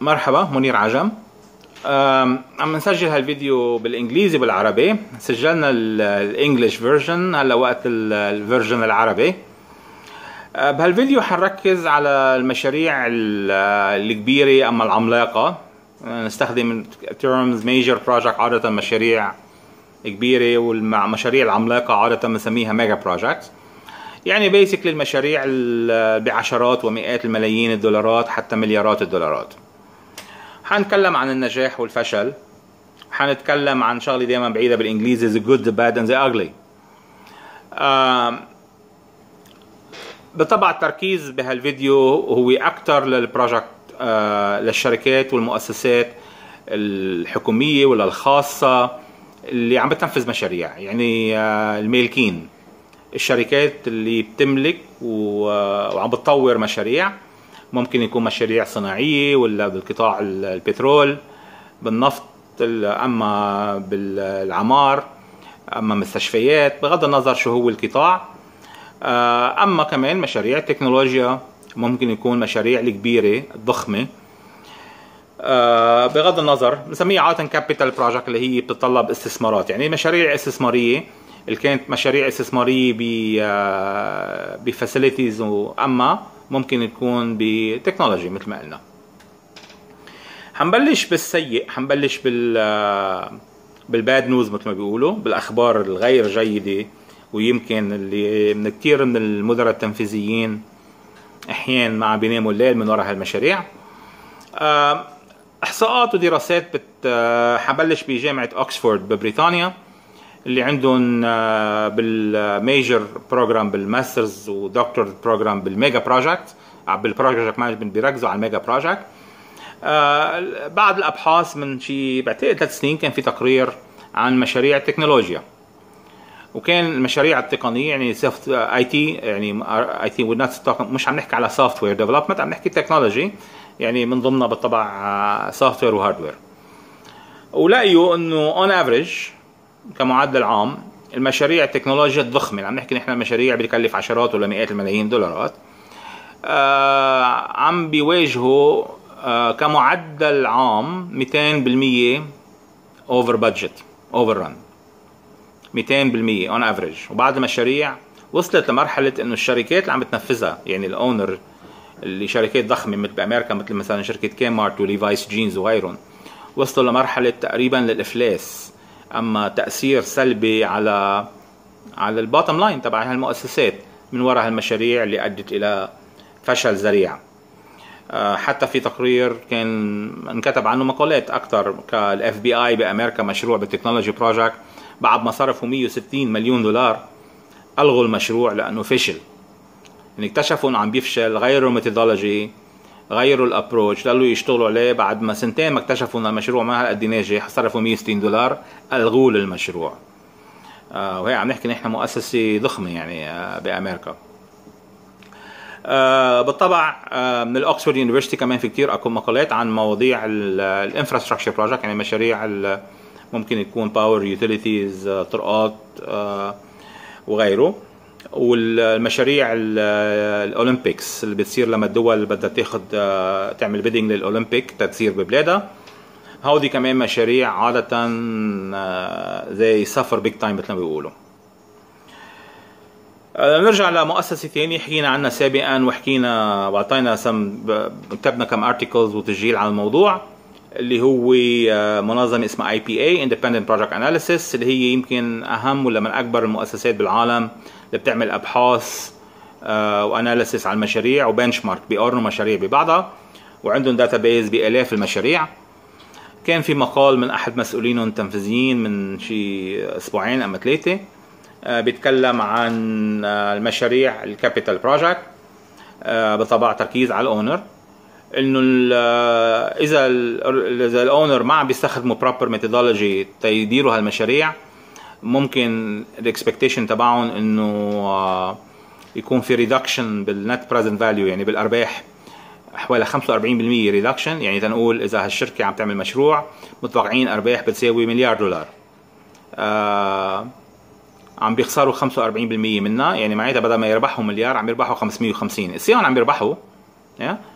مرحبا، منير عجم. عم نسجل هالفيديو بالانجليزي بالعربي. سجلنا الانجليش فيرجن، هلا وقت الفيرجن العربي. بهالفيديو حنركز على المشاريع الكبيره اما العملاقه. نستخدم terms major project عاده مشاريع كبيره، والمشاريع العملاقه عاده بنسميها ميجا بروجكت. يعني بيسكلي المشاريع بعشرات ومئات الملايين الدولارات حتى مليارات الدولارات. حنتكلم عن النجاح والفشل، حنتكلم عن شغله دائما بعيده بالانجليزي the good the bad and the ugly. بالطبع التركيز بهالفيديو هو اكثر للبروجكت، للشركات والمؤسسات الحكوميه ولا الخاصه اللي عم بتنفذ مشاريع، يعني المالكين، الشركات اللي بتملك وعم بتطور مشاريع. ممكن يكون مشاريع صناعيه ولا بالقطاع البترول، بالنفط، اما بالعمار، اما مستشفيات، بغض النظر شو هو القطاع. اما كمان مشاريع تكنولوجيا، ممكن يكون مشاريع الكبيره الضخمه، بغض النظر بنسميها عاده كابيتال بروجكت، اللي هي بتتطلب استثمارات، يعني مشاريع استثماريه. اللي كانت مشاريع استثماريه بفاسيلتيز، واما ممكن تكون بتكنولوجي مثل ما قلنا. حنبلش بالسيء، حنبلش بالباد نيوز مثل ما بيقولوا، بالاخبار الغير جيده، ويمكن اللي من كثير من المدراء التنفيذيين احيانا ما عم بيناموا الليل من وراء هالمشاريع. احصاءات ودراسات حنبلش بجامعه اوكسفورد ببريطانيا، اللي عندهم بالميجر بروجرام بالماسترز ودكتور بروجرام بالميجا بروجكت، بالبروجكت مانجمنت بيركزوا على الميجا بروجكت. بعد الابحاث من شي بعتقد 3 سنين كان في تقرير عن مشاريع تكنولوجيا، وكان المشاريع التقنيه يعني سوفت اي تي، يعني اي تي مش عم نحكي على سوفت وير ديفلوبمنت، عم نحكي تكنولوجي، يعني من ضمنها بالطبع سوفت وير وهاردوير. ولقيوا انه اون افريج كمعدل عام المشاريع التكنولوجيا الضخمه، عم نحكي نحن مشاريع بتكلف عشرات ولا مئات الملايين دولارات، عم بيواجهوا كمعدل عام 200% اوفر بادجت، اوفر ران 200% اون افريج. وبعض المشاريع وصلت لمرحله انه الشركات اللي عم بتنفذها، يعني الاونر اللي شركات ضخمه مثل بامريكا، مثل مثلا شركه كيمارت وليفايس جينز وغيرهم، وصلوا لمرحله تقريبا للافلاس، اما تاثير سلبي على الباتم لاين تبع هالمؤسسات من وراء هالمشاريع اللي ادت الى فشل ذريع. حتى في تقرير كان انكتب عنه مقالات اكثر، كالاف بي اي بامريكا مشروع بالتكنولوجي بروجكت بعد ما صرفوا 160 مليون دولار الغوا المشروع لانه فشل، يعني اكتشفوا انه عم بيفشل، غيروا الميثودولوجي، غيروا الابروتش، ضلوا يشتغلوا عليه، بعد ما سنتين ما اكتشفوا ان المشروع ما هالقد ناجح، صرفوا 160 دولار الغوا المشروع. وهي عم نحكي نحن مؤسسه ضخمه يعني بامريكا. بالطبع من الاوكسفورد يونيفرسيتي كمان في كثير اكو مقالات عن مواضيع الانفراستراكشر بروجكت، يعني مشاريع ممكن يكون باور، يوتيليتيز، طرقات وغيره. والمشاريع الاولمبيكس اللي بتصير لما الدول بدها تعمل بيدنج للاولمبيك تتصير ببلادها، هودي كمان مشاريع عاده زي سفر بيج تايم مثل ما بيقولوا. نرجع لمؤسسه ثانيه حكينا عنها سابقا، وحكينا واعطينا كتبنا كم ارتكلز وتسجيل على الموضوع، اللي هو منظمه اسمها IPA Independent Project Analysis، اللي هي يمكن اهم ولا من اكبر المؤسسات بالعالم اللي بتعمل ابحاث واناليسيس على المشاريع وبنش مارك، بيقارنوا مشاريع ببعضها، وعندهم داتابيز بالاف المشاريع. كان في مقال من احد مسؤولينهم التنفيذيين من شي اسبوعين اما 3 بيتكلم عن المشاريع الكابيتال بروجكت، بطبع تركيز على الاونر، انه اذا الاونر ما عم بيستخدموا بروبر ميثودولوجي تيديروا هالمشاريع، ممكن الاكسبكتيشن تبعهم انه يكون في ريدكشن بالنت بريزنت فاليو، يعني بالارباح حوالي 45% ريدكشن. يعني تنقول اذا هالشركه عم تعمل مشروع متوقعين ارباح بتساوي مليار دولار، عم بيخسروا 45% منها، يعني معناتها بدل ما يربحوا مليار عم يربحوا 550. السيون عم يربحوا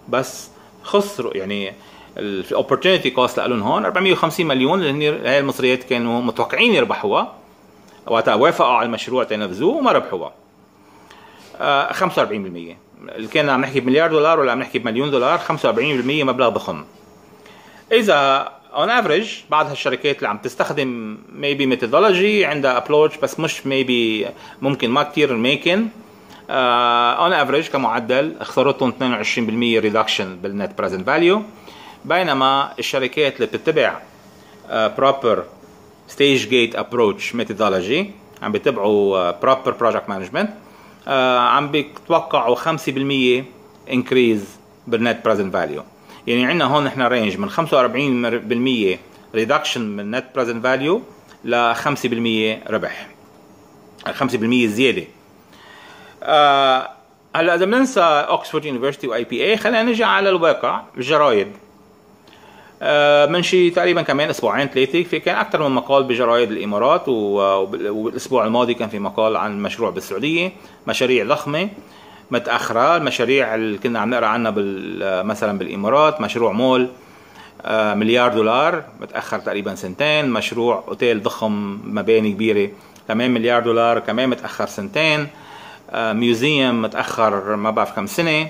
بس خسروا، يعني الاوبورتيونيتي كوست لهم هون 450 مليون اللي هي المصريات كانوا متوقعين يربحوها وقتها، وافقوا على المشروع تنفذوه وما ربحوها. 45%، اللي كنا عم نحكي بمليار دولار ولا عم نحكي بمليون دولار، 45% مبلغ ضخم. اذا اون افريج بعض هالشركات اللي عم تستخدم ميبي ميثودولوجي عندها ابروتش بس مش ميبي، ممكن ما كثير ميكن، اون افريج كمعدل خسارتهم 22% ريدكشن بالنت بريزنت فاليو، بينما الشركات اللي بتتبع بروبر ستيج جيت ابروتش ميثودولوجي، عم بيتبعوا بروبر بروجكت مانجمنت، عم بيتوقعوا 5% انكريز بالنت بريزنت فاليو. يعني عندنا هون نحن رينج من 45% ريدكشن من نت بريزنت فاليو ل 5% ربح، 5% زياده. هلا اذا بننسى اوكسفورد يونيفرستي واي بي اي، خلينا نجي على الواقع. الجرايد من شي تقريبا كمان اسبوعين ثلاثه في كان اكثر من مقال بجرايد الامارات، والاسبوع الماضي كان في مقال عن المشروع بالسعوديه، مشاريع ضخمه متاخره، المشاريع اللي كنا عم نقرا عنها مثلا بالامارات، مشروع مول مليار دولار متاخر تقريبا سنتين، مشروع اوتيل ضخم مباني كبيره كمان مليار دولار كمان متاخر سنتين، ميوزيوم متاخر ما بعرف كم سنه.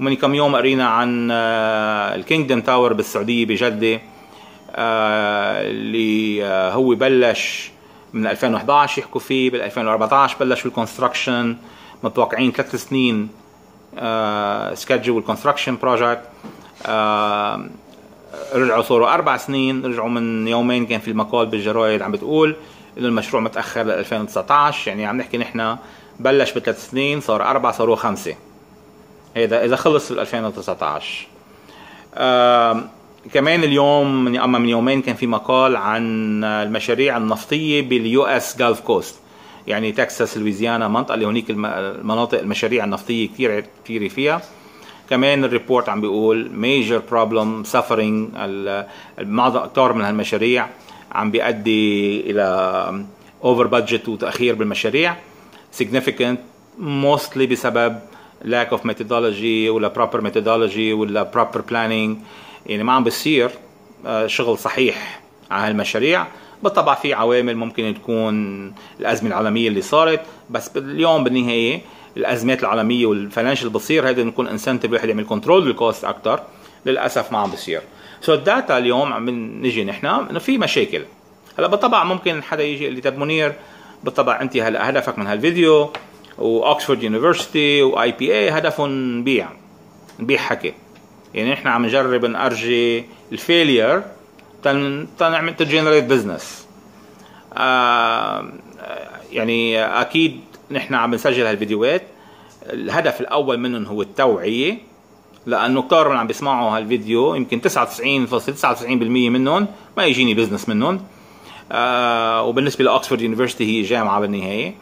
ومن كم يوم قرينا عن الكينجدم تاور بالسعوديه بجده اللي هو بلش من 2011 يحكوا فيه، بال 2014 بلشوا الكونستراكشن، متوقعين 3 سنين سكادجول كونستراكشن بروجكت، رجعوا صاروا 4 سنين، رجعوا من يومين كان في المقال بالجرايد عم بتقول انه المشروع متاخر ل 2019، يعني عم نحكي نحن بلش ب3 سنين صار 4 صاروا 5، هذا اذا خلص بال 2019. كمان اليوم من يومين كان في مقال عن المشاريع النفطيه باليو اس جالف كوست، يعني تكساس، لويزيانا، منطقه اللي هونيك المناطق المشاريع النفطيه كثير كثير فيها. كمان الريبورت عم بيقول ميجر بروبلم سفرينج معظم اكثر من هالمشاريع عم بيؤدي الى اوفر بادجت وتاخير بالمشاريع significant mostly بسبب lack of methodology ولا proper methodology ولا proper planning، يعني ما عم بيصير شغل صحيح على هالمشاريع. بالطبع في عوامل ممكن تكون الازمه العالميه اللي صارت، بس اليوم بالنهايه الازمات العالميه والفاينانشال اللي بتصير هذا بنكون انسنتيف الواحد يعمل كنترول للكوست اكثر، للاسف ما عم بيصير. سو الداتا اليوم عم نجي نحن انه في مشاكل. هلا بالطبع ممكن حدا يجي يقول لي طب منير بالطبع انت هلا هدفك من هالفيديو واكسفورد يونيفرستي واي بي اي هدفهم نبيع، نبيع حكي، يعني نحن عم نجرب نرجي الفيلير تنعمل تجنريت بزنس. يعني اكيد نحن عم نسجل هالفيديوهات، الهدف الاول منهم هو التوعيه، لانه كثار من عم بيسمعوا هالفيديو يمكن 99.99% منهم ما يجيني بزنس منهم. وبالنسبه لاكسفورد يونيفرستي هي جامعه بالنهايه.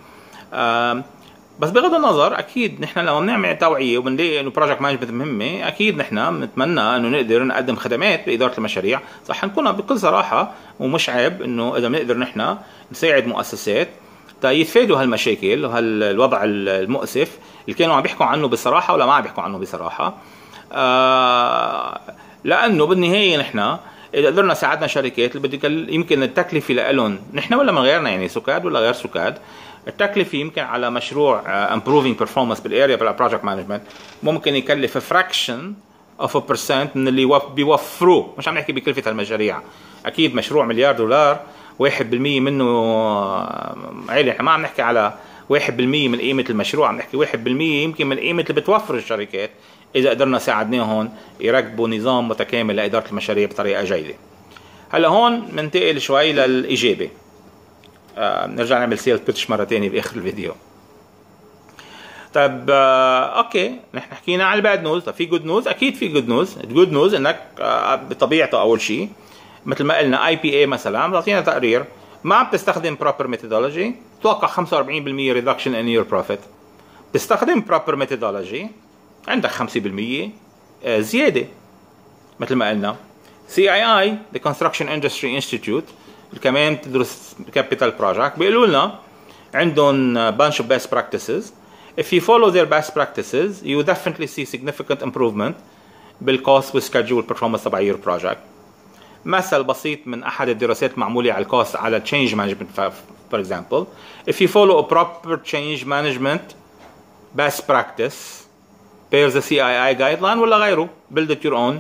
بس بغض النظر اكيد نحن لما بنعمل توعيه وبنلاقي انه بروجكت مانجمنت مهمه، اكيد نحن بنتمنى انه نقدر نقدم خدمات باداره المشاريع، صح نكون بكل صراحه ومش عيب انه اذا بنقدر نحن نساعد مؤسسات تا يتفادوا هالمشاكل وهالوضع المؤسف اللي كانوا عم بيحكوا عنه بصراحه ولا ما عم بيحكوا عنه بصراحه. لانه بالنهايه نحن اذا قدرنا ساعدنا شركات اللي بدي يمكن التكلفه لهم نحن ولا من غيرنا، يعني سكاد ولا غير سكاد، التكلفه يمكن على مشروع improving performance بالاريا بلا project management ممكن يكلف fraction of a percent من اللي بيوفروه. مش عم نحكي بكلفه هالمشاريع، اكيد مشروع مليار دولار 1% منه عالي، احنا ما عم نحكي على 1% من قيمه المشروع، عم نحكي 1% يمكن من قيمه اللي بتوفر الشركات اذا قدرنا ساعدناهم يركبوا نظام متكامل لاداره المشاريع بطريقه جيده. هلا هون بننتقل شوي للاجابه، نرجع نعمل سيلف بيتش مره ثانيه باخر الفيديو. طيب اوكي نحن حكينا على الباد نوز، طيب في جود نوز، اكيد في جود نوز. الجود نوز انك بطبيعته اول شيء مثل ما قلنا اي بي اي مثلا بتعطينا تقرير ما عم تستخدم بروبر ميثودولوجي، توقع 45% ريدكشن ان يور بروفيت. بتستخدم بروبر ميثودولوجي عندك 5% زياده. مثل ما قلنا سي اي اي ذا كونستراكشن اندستري انستيتيوت كمان بتدرس كابيتال بروجكت، بيقولوا لنا عندهم bunch of best practices. If you follow their best practices you definitely see significant improvement بالكوست والسكادجول والبرفورمانس تبع يور بروجكت. مثل بسيط من احد الدراسات معموله على الكوست على تشينج مانجمنت، فور اكزامبل if you follow a proper change management best practice per the CII guideline ولا غيره build it your own.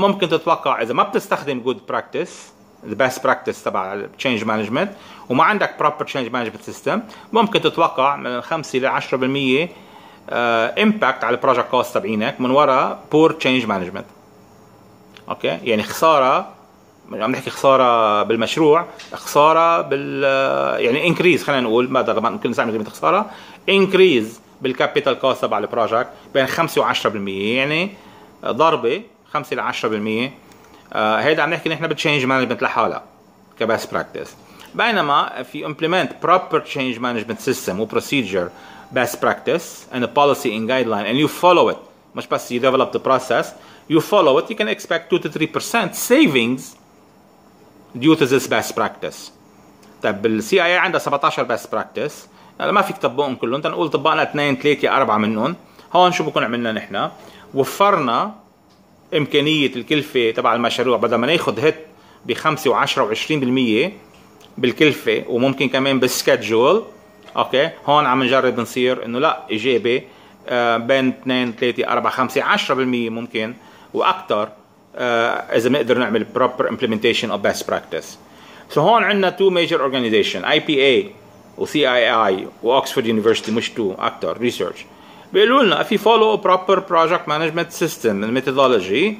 ممكن تتوقع اذا ما بتستخدم good practice the best practice تبع change management وما عندك proper change management system، ممكن تتوقع من 5 إلى 10% impact على project cost تبعينك من وراء poor change management. اوكي يعني خساره، عم نحكي خساره بالمشروع، خساره بال يعني انكريز، خلينا نقول ماذا طبعا ممكن نستعمل كلمه خساره، انكريز بالكابيتال كوست تبع البروجكت بين 5 و 10%، يعني ضربه 5 إلى 10%. هيدا عم نحكي نحن بالتشينج مانجمنت لحالها كباست براكتس، بينما في امبلمنت بروبر تشينج مانجمنت سيستم وبروسيجر باست براكتس اند بوليسي ان جايد لاين اند يو فولو ات، مش بس يو ديفلوب ذا بروسيس you follow it, you can expect 2 to 3% savings due to this best practice. طيب ال CIA عندها 17 best practice، ما فيك تطبقهم كلهم، تنقول طبقنا 2 3 4 منهم. هون شو بكون عملنا نحن؟ وفرنا امكانيه الكلفه تبع المشروع، بدل ما ناخذ هيت ب 5 و10 و20% بالكلفه وممكن كمان بالسكادجول. اوكي هون عم نجرب نصير انه لا ايجابي بين 2 3 4 5 10% ممكن واكثر اذا بنقدر نعمل proper implementation of best practice. So هون عندنا 2 major organizations IPA و CII و Oxford University، مش 2 اكثر research، بيقولوا لنا if you follow proper project management system and methodology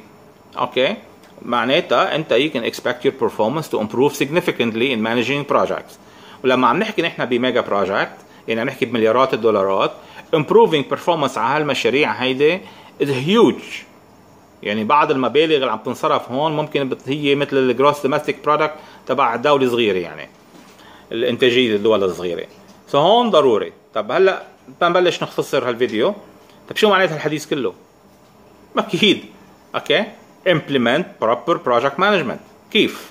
اوكي معناتها انت you can expect your performance to improve significantly in managing projects. ولما عم نحكي نحن بميجا project يعني عم نحكي بمليارات الدولارات، improving performance على هالمشاريع هيدي is huge. يعني بعض المبالغ اللي عم تنصرف هون ممكن هي مثل الجروس دومستيك برودكت تبع دولة صغيرة، يعني الانتاجية للدول الصغيرة. سو هون ضروري. طب هلا بنبلش نختصر هالفيديو. طب شو معناتها الحديث كله؟ أكيد اوكي implement proper project management. كيف؟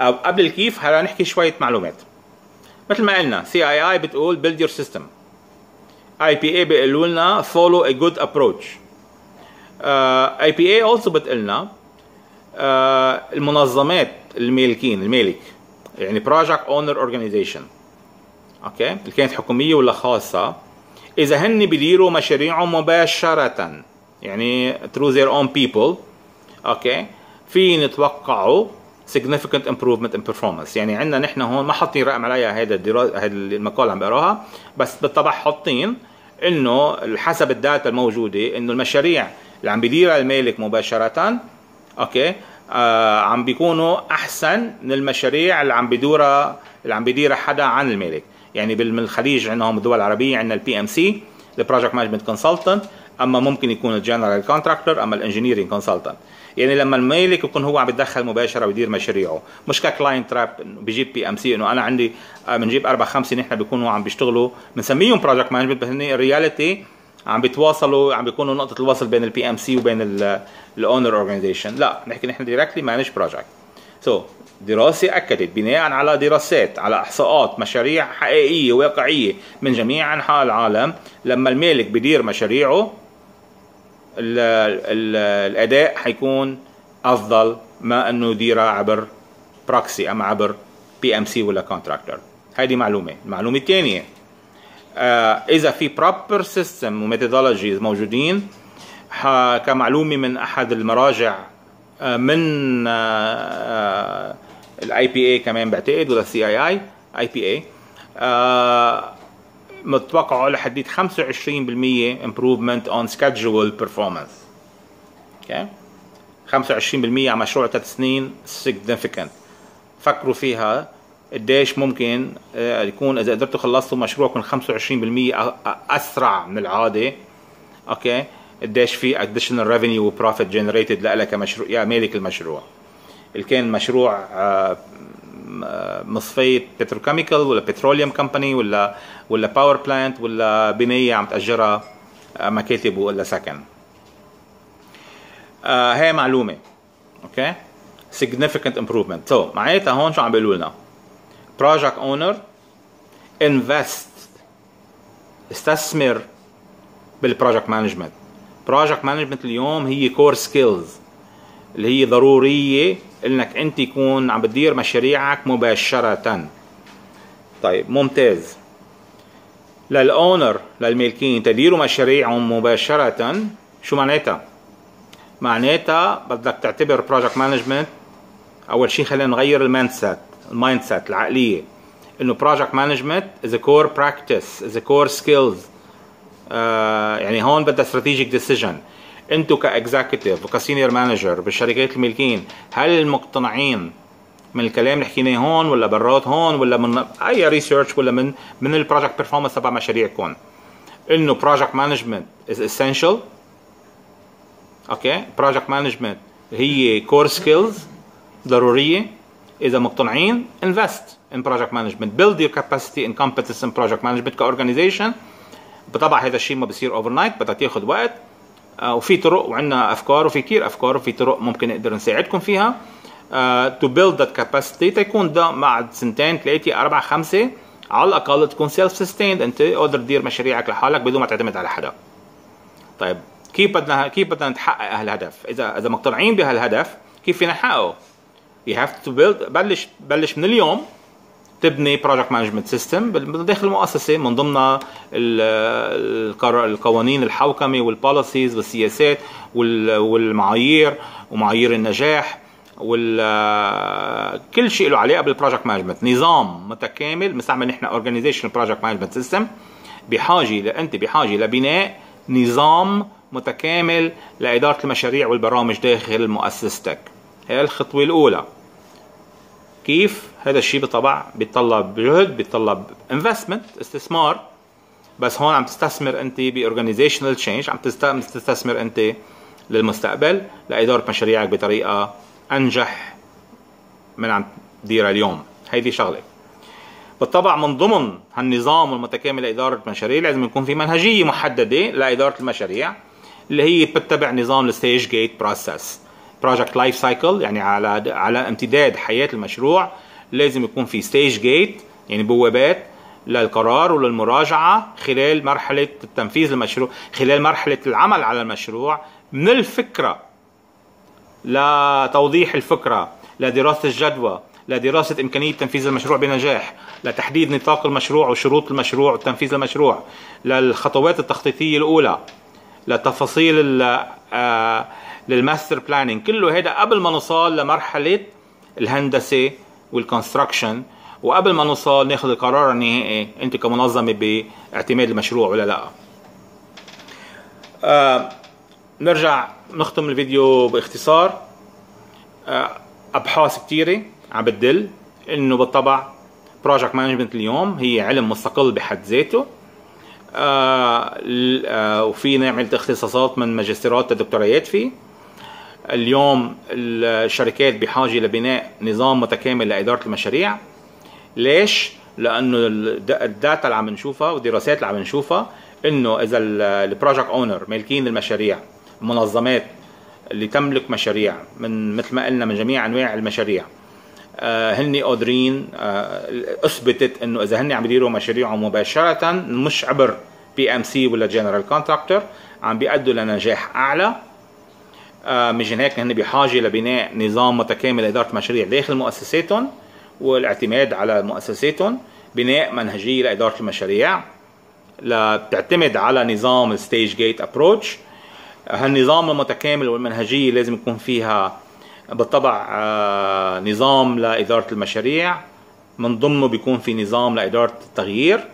أو قبل الكيف هلا نحكي شوية معلومات. مثل ما قلنا CII بتقول build your system. IPA بيقولوا لنا follow a good approach. IPA also بتقلنا المنظمات المالكين المالك يعني project owner organization اوكي اللي كانت حكوميه ولا خاصه، اذا هن بيديروا مشاريعهم مباشره يعني through their own people اوكي في نتوقعوا significant improvement in performance. يعني عندنا نحن هون ما حاطين رقم عليها هيدا الدراسه، هيدا المقال عم بقراها، بس بالطبع حاطين انه حسب الداتا الموجوده انه المشاريع اللي عم بيديرها المالك مباشره اوكي عم بيكونوا احسن من المشاريع اللي عم بيديرها حدا عن المالك. يعني بالخليج عندنا هون بالدول العربيه عندنا البي ام سي البروجكت مانجمنت كونسلتنت، اما ممكن يكون الجنرال كونتراكتور، اما الانجينيرنج كونسلتنت. يعني لما المالك يكون هو عم بيتدخل مباشره ويدير مشاريعه، مش ككلاينت راب بجيب بي ام سي انه انا عندي بنجيب 4 5 نحن بيكونوا عم بيشتغلوا بنسميهم بروجكت مانجمنت، بس هن الرياليتي عم بيتواصلوا، عم بيكونوا نقطه الوصل بين البي ام سي وبين الاونر اورجانيزيشن. لا نحكي نحن دايركتلي مانج بروجكت. سو دراسه اكدت بناء على دراسات على احصاءات مشاريع حقيقيه واقعيه من جميع انحاء العالم، لما المالك بيدير مشاريعه الاداء حيكون افضل ما انه يديرها عبر براكسي اما عبر بي ام سي ولا كونتراكتور. هيدي معلومه. المعلومه الثانيه اذا في proper system وميثودولوجيز موجودين، كمعلومه من احد المراجع من الاي بي اي كمان بعتقد ولا سي اي اي اي بي اي، متوقعوا لحديت 25% improvement on schedule performance. اوكي 25% على مشروع 3 سنين significant. فكروا فيها قديش ممكن يكون اذا قدرتوا خلصتوا مشروعكم 25% اسرع من العاده اوكي قديش في additional revenue و profit generated لك كمشروع يا مالك المشروع. اللي كان مشروع مصفيه بتروكيميكال ولا بتروليوم كمباني ولا باور بلانت ولا بنيه عم تاجرها مكاتب ولا سكن. هي معلومه اوكي significant improvement. سو معناتها هون شو عم بيقولوا لنا؟ project owner invest استثمر بالproject management بروجكت مانجمنت اليوم هي كور سكيلز اللي هي ضروريه انك انت تكون عم بتدير مشاريعك مباشره. طيب ممتاز. للاونر للمالكين تديروا مشاريعهم مباشره، شو معناتها؟ معناتها بدك تعتبر بروجكت مانجمنت اول شيء خلينا نغير المايند سيت العقليه، انه بروجكت مانجمنت از كور براكتس از كور سكيلز. يعني هون بدها استراتيجيك ديسيجن. انتو كاكزيكتيف وكسينيور مانجر بالشركات الملكين، هل مقتنعين من الكلام اللي حكيناه هون ولا برات هون ولا من اي ريسيرش ولا من البروجكت بيرفورمانس تبع مشاريعكم، انه بروجكت مانجمنت از اسينشال؟ اوكي، بروجكت مانجمنت هي كور سكيلز ضروريه. اذا مقتنعين انفست ان بروجكت مانجمنت، بيلد يور كاباسيتي ان كومبتنس ان بروجكت مانجمنت كاورجنايزيشن. بطبع هذا الشيء ما بصير اوفر نايت، بدها تاخذ وقت، وفي طرق وعندنا افكار وفي كثير افكار وفي طرق ممكن نقدر نساعدكم فيها تو بيلد ذات كاباسيتي، تكون ده بعد سنتين ثلاثه اربعه خمسه على الاقل تكون سيلف سستيند، انت قادر تدير مشاريعك لحالك بدون ما تعتمد على حدا. طيب كيف بدنا نتحقق هالهدف؟ اذا مقتنعين بهالهدف كيف فينا نحققه؟ يو هاف تو بيلد، بلش من اليوم تبني بروجكت مانجمنت سيستم داخل المؤسسه، من ضمنها القوانين الحوكمه والبوليسيز والسياسات والمعايير ومعايير النجاح وكل شيء له علاقه بالبروجكت مانجمنت، نظام متكامل بنستعمل نحن اورجانيزيشن بروجكت مانجمنت سيستم. انت بحاجه لبناء نظام متكامل لاداره المشاريع والبرامج داخل مؤسستك. هي الخطوه الاولى. كيف؟ هذا الشيء بالطبع بيتطلب جهد، بيتطلب انفستمنت، استثمار، بس هون عم تستثمر انت باورجانيزيشنال تشينج، عم تستثمر انت للمستقبل لاداره مشاريعك بطريقه انجح من عم تديرها اليوم. هيدي شغله بالطبع من ضمن هالنظام المتكامل لاداره المشاريع لازم يكون في منهجيه محدده لاداره المشاريع اللي هي بتتبع نظام الستيج جيت بروسس. بروجكت لايف سايكل يعني على امتداد حياه المشروع لازم يكون في ستيج جيت، يعني بوابات للقرار وللمراجعه خلال مرحله التنفيذ المشروع، خلال مرحله العمل على المشروع، من الفكره لتوضيح الفكره، لدراسه الجدوى، لدراسه امكانيه تنفيذ المشروع بنجاح، لتحديد نطاق المشروع وشروط المشروع وتنفيذ المشروع، للخطوات التخطيطيه الاولى، لتفاصيل للماستر بلاننج. كله هذا قبل ما نوصل لمرحله الهندسه والكونستراكشن، وقبل ما نوصل ناخذ القرار النهائي انت كمنظمه باعتماد المشروع ولا لا. نرجع نختم الفيديو باختصار. ابحاث كثيره عم بتدل انه بالطبع بروجكت مانجمنت اليوم هي علم مستقل بحد ذاته، وفي نعمل اختصاصات من ماجستيرات لدكتوريات فيه. اليوم الشركات بحاجه لبناء نظام متكامل لاداره المشاريع. ليش؟ لانه الداتا اللي عم نشوفها والدراسات اللي عم نشوفها انه اذا البروجكت اونر مالكين المشاريع، المنظمات اللي تملك مشاريع من مثل ما قلنا من جميع انواع المشاريع، هن قادرين، اثبتت انه اذا هن عم بيديروا مشاريعهم مباشره مش عبر بي ام سي ولا جنرال كونتراكتور عم بيأدوا لنجاح اعلى. مشان هيك هن بحاجه لبناء نظام متكامل لاداره المشاريع داخل مؤسساتهم والاعتماد على مؤسساتهم، بناء منهجيه لاداره المشاريع بتعتمد على نظام الستيج جيت ابروتش. هالنظام المتكامل والمنهجيه لازم يكون فيها بالطبع نظام لإدارة المشاريع، من ضمنه بيكون في نظام لإدارة التغيير،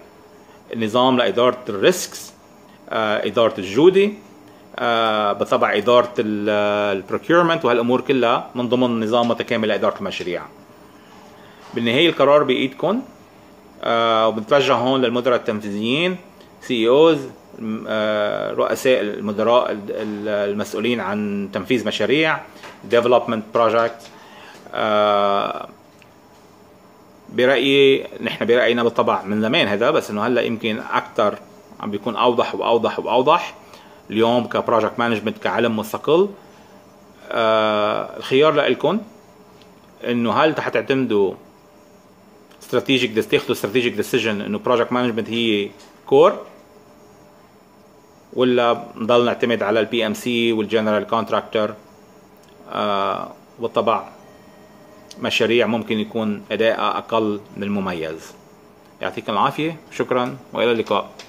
نظام لإدارة الريسكس، إدارة الجودة، بالطبع إدارة البروكيورمنت، وهالأمور كلها من ضمن نظام متكامل لإدارة المشاريع. بالنهاية القرار بإيدكم، وبنتوجه هون للمدراء التنفيذيين، CEOs، رؤساء المدراء المسؤولين عن تنفيذ مشاريع ديفلوبمنت بروجكت. برأيي نحن برأينا بالطبع من زمان هذا، بس انه هلا يمكن اكثر عم بيكون اوضح واوضح واوضح اليوم كبروجكت مانجمنت كعلم مستقل. الخيار لإلكم انه هل حتعتمدوا استراتيجيك، تاخذوا استراتيجيك ديسيجن انه بروجكت مانجمنت هي كور ولا نضل نعتمد على البي ام سي والجنرال كونتراكتور والطبع مشاريع ممكن يكون ادائها اقل من المميز. يعطيكم العافيه، شكرا والى اللقاء.